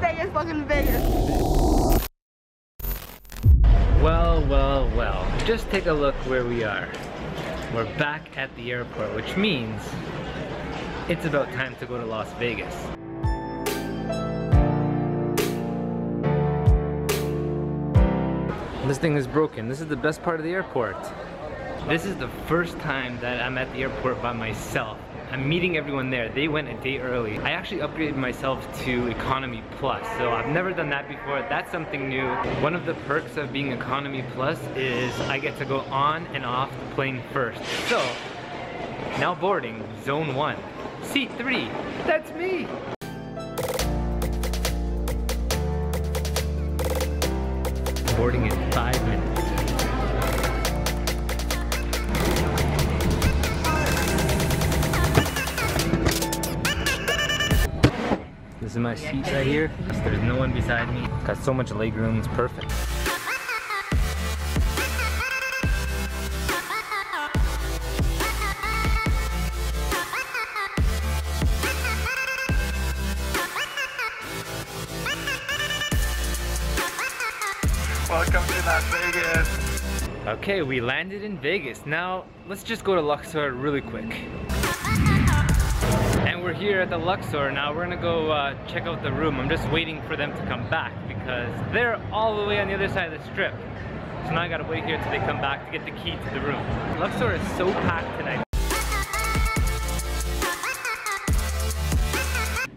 Vegas, welcome to Vegas. Well, well, well. Just take a look where we are. We're back at the airport, which means it's about time to go to Las Vegas. This thing is broken. This is the best part of the airport. This is the first time that I'm at the airport by myself. I'm meeting everyone there. They went a day early. I actually upgraded myself to Economy Plus, so I've never done that before. That's something new. One of the perks of being Economy Plus is I get to go on and off the plane first. So, now boarding, zone 1. Seat 3, that's me! Boarding in 5 minutes. This is my seat right here. There's no one beside me. Got so much leg room, it's perfect. Welcome to Las Vegas. Okay, we landed in Vegas. Now, let's just go to Luxor really quick. And we're here at the Luxor. Now we're gonna go check out the room. I'm just waiting for them to come back because they're all the way on the other side of the strip. So now I gotta wait here till they come back to get the key to the room. Luxor is so packed tonight.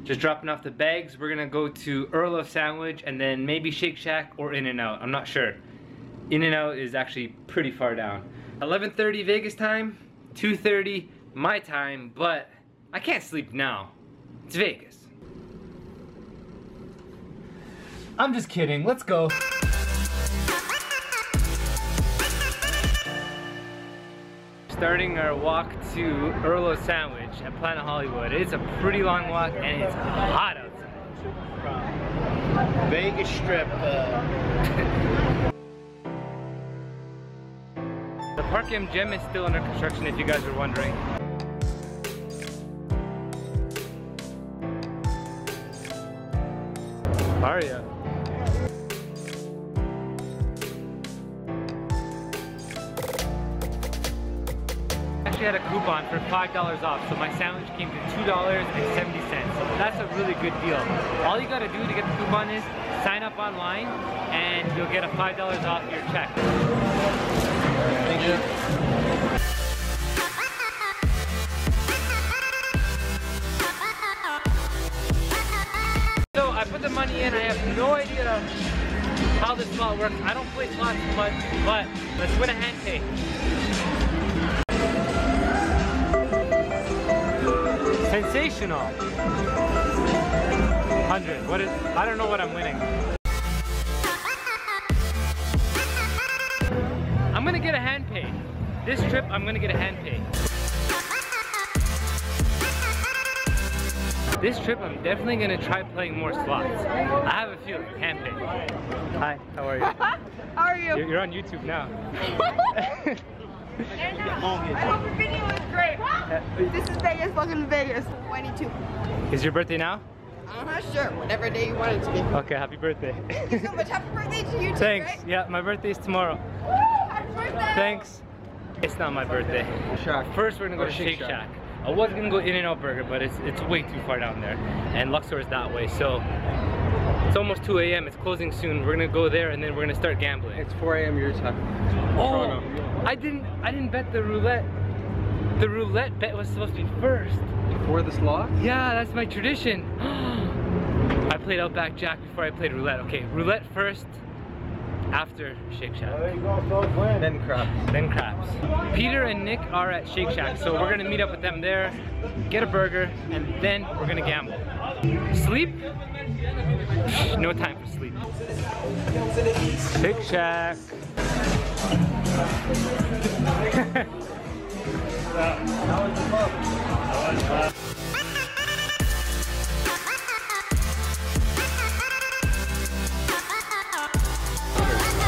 Just dropping off the bags. We're gonna go to Earl of Sandwich and then maybe Shake Shack or In-N-Out. I'm not sure. In-N-Out is actually pretty far down. 11:30 Vegas time, 2:30 my time, but I can't sleep now. It's Vegas. I'm just kidding. Let's go. Starting our walk to Earl of Sandwich at Planet Hollywood. It's a pretty long walk and it's hot outside. Vegas Strip. The Park MGM is still under construction if you guys are wondering. Aria. I actually had a coupon for $5 off, so my sandwich came to $2.70. So that's a really good deal. All you gotta do to get the coupon is sign up online, and you'll get a $5 off your check. Thank you. I put the money in, I have no idea how this slot works. I don't play slots much, but let's win a hand pay. Sensational. 100, what is, I don't know what I'm winning. I'm gonna get a hand pay. This trip, I'm gonna get a hand pay. This trip, I'm definitely gonna try playing more slots. I have a feeling. Handpicked. Hi, how are you? How are you? You're on YouTube now. I hope your video is great. This is Vegas. Welcome to Vegas. 22. Is your birthday now? I'm not sure. Whatever day you want it to be. Okay, happy birthday. Thank you so much. Happy birthday to you too. Thanks. Right? Yeah, my birthday is tomorrow. Woo! Happy birthday! Thanks. It's not my birthday. First, we're gonna go to Shake Shack. I was gonna go In-N-Out Burger, but it's way too far down there, and Luxor is that way, so it's almost 2 a.m. It's closing soon. We're gonna go there, and then we're gonna start gambling. It's 4 a.m. your time. Oh, I didn't bet the roulette. The roulette bet was supposed to be first. Before the slot? Yeah, that's my tradition. I played Outback Jack before I played roulette. Okay, roulette first. After Shake Shack. Then Craps. Then Craps. Peter and Nick are at Shake Shack, so we're gonna meet up with them there, get a burger, and then we're gonna gamble. Sleep? No time for sleep. Shake Shack.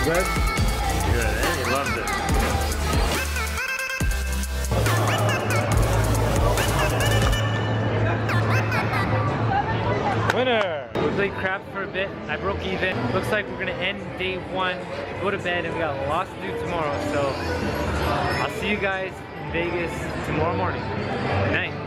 Good? Good, eh? He loved it. Winner! We played craps for a bit. I broke even. Looks like we're gonna end day one, go to bed, and we got lots to do tomorrow. So I'll see you guys in Vegas tomorrow morning. Good night.